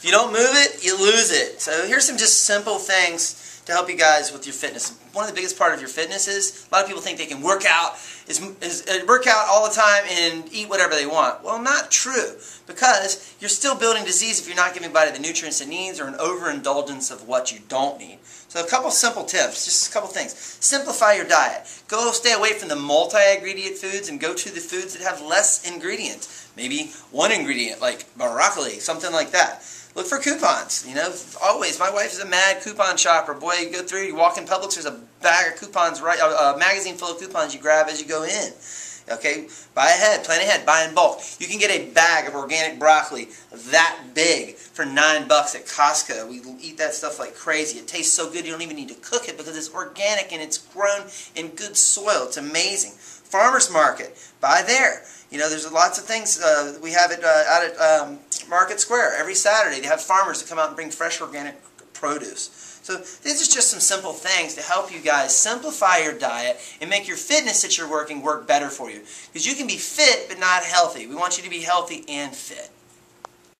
If you don't move it, you lose it. So here's some just simple things to help you guys with your fitness. One of the biggest part of your fitness is, a lot of people think they can work out, work out all the time and eat whatever they want. Well, not true, because you're still building disease if you're not giving the body the nutrients it needs or an overindulgence of what you don't need. So a couple simple tips, just a couple things. Simplify your diet. Go stay away from the multi-ingredient foods and go to the foods that have less ingredients. Maybe one ingredient, like broccoli, something like that. Look for coupons, you know, always. My wife is a mad coupon shopper. Boy, you go through, you walk in Publix, there's a bag of coupons, right, a magazine full of coupons you grab as you go in. Okay, buy ahead, plan ahead, buy in bulk. You can get a bag of organic broccoli that big for $9 at Costco. We eat that stuff like crazy. It tastes so good you don't even need to cook it because it's organic and it's grown in good soil. It's amazing. Farmers market, buy there. You know, there's lots of things. We have it out at Market Square every Saturday. They have farmers that come out and bring fresh organic produce. So these are just some simple things to help you guys simplify your diet and make your fitness that you're working work better for you. Because you can be fit but not healthy. We want you to be healthy and fit.